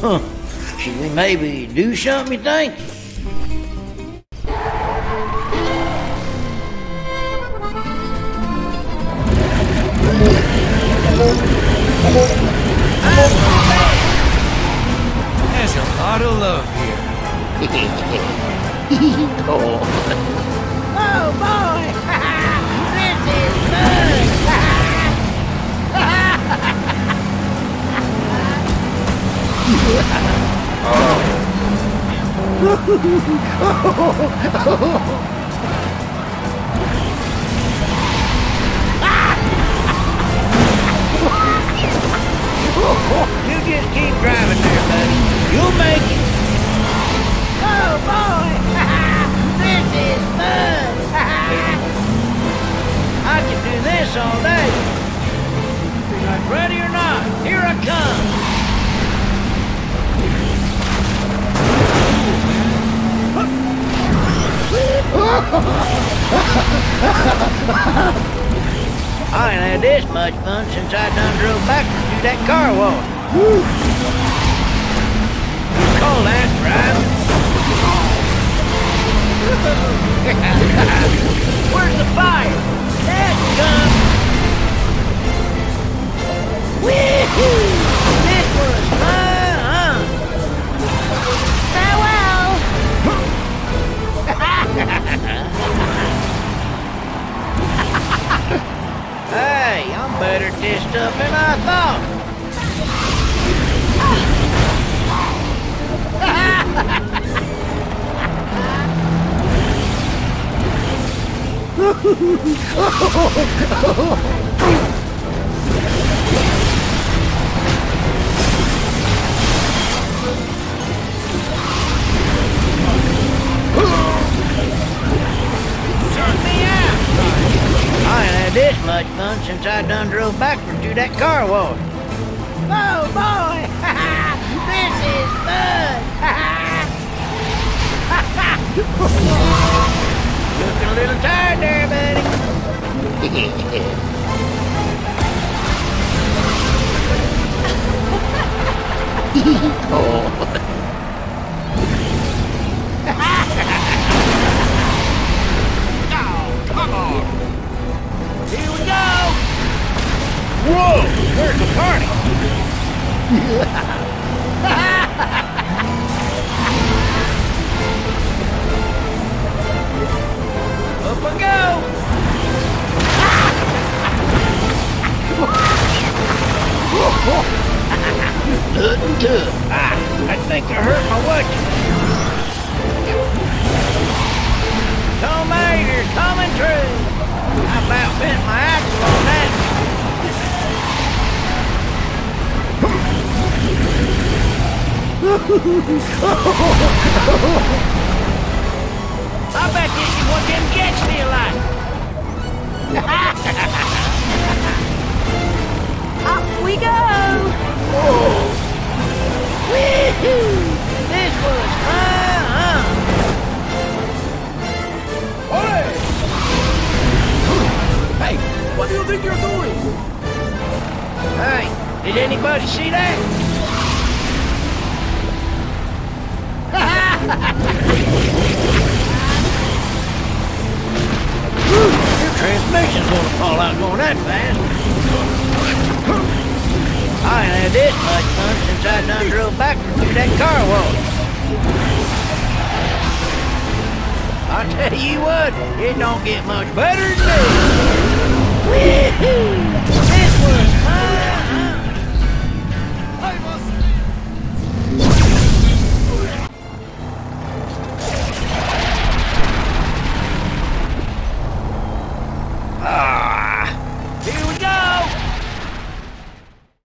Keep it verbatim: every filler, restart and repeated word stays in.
Huh. Should we maybe do something, you think? There's a lot of love here. Oh. Oh, boy! This is fun! Oh. You just keep driving there, buddy. You'll make it. Oh, boy! This is fun! I can do this all day. Like, ready or not, here I come. I ain't had this much fun since I done drove backwards. That car wall. Woo. You call that driving? Where's the fire? That comes. Woohoo! This was fun. Farewell. Hey, I'm better at this stuff than I thought. I ain't had this much fun since I done drove backward through that car wash. Oh boy! This is fun! Looking a little tired there, buddy. Oh. Oh, come on! Here we go! Whoa! Where's the party? Up we go! Nothing to it. Ah, I think I hurt my watch. Tomatoes coming through! I about bent my axle on that. I bet this is what them gets me like. Up we go. Whoa. Wee-hoo. This was fun. Olé! Hey, what do you think you're doing? Hey, did anybody see that? Your transmission's gonna fall out going that fast. I ain't had this much fun since I done drove backwards through that car wall. I tell you what, it don't get much better than this. Wee-hoo!